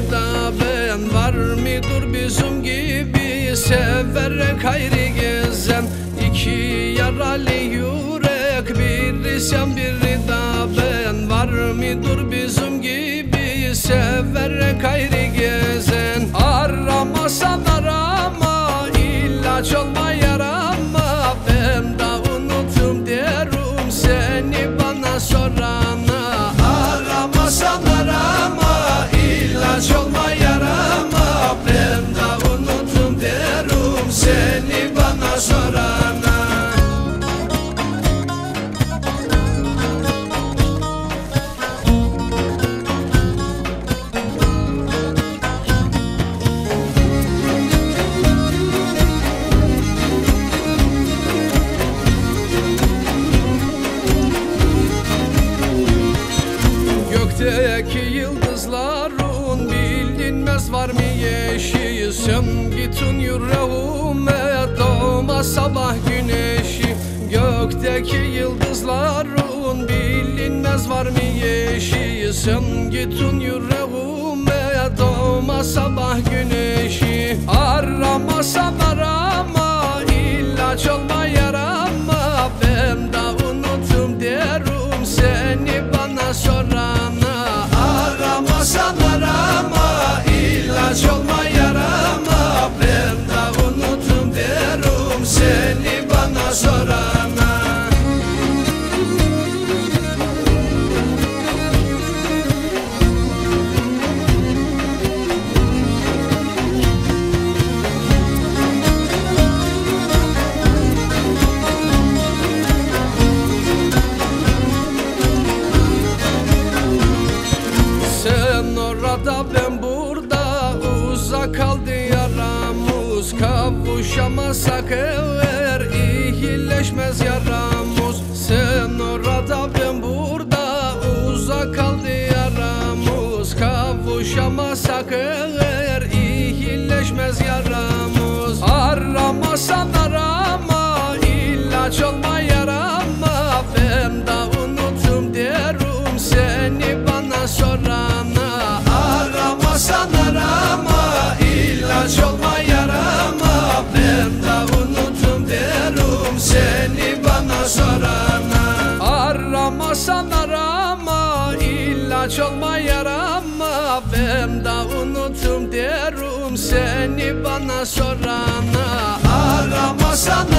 hayda ben, var mıdır bizim gibi severek hayri gezen? İki yaralı yürek, biri sen biri da ben, var mıdır bizim gibi severek hayri gezen? Aramasan arama, ilaç olma yarama, ben de unuttum derim seni bana sorana. Aramasan arama, ilaç olma yarama, ben de unuttum derim seni bana sorana. Gökteki yıldızların bilinmez var mı yeşi? Sen gittin yüreğime doğma sabah güneşi. Gökteki yıldızların bilinmez var mı yeşi? Sen gittin yüreğime doğma sabah güneşi. Aramasan arama, ilaç olma yarama, ben de unuttum derim seni bana sorana. Aramasan arama, ilaç olma yarama, ben de unuttum derim seni bana sorana. Orada ben burada, uzak kaldı yaramız, kavuşamasak eğer iyileşmez yaramız. Sen orada ben burada, uzak kaldı yaramız, kavuşamasak eğer iyileşmez yaramız. Aramasan arama, ilaç olma yarama, ben de unuttum derim seni bana sorana. Aramasan arama, ilaç olma yarama, ben de unuttum derim seni bana sorana. Aramasan arama, ilaç olma yarama, ben de unuttum derim seni bana sorana. Aramasan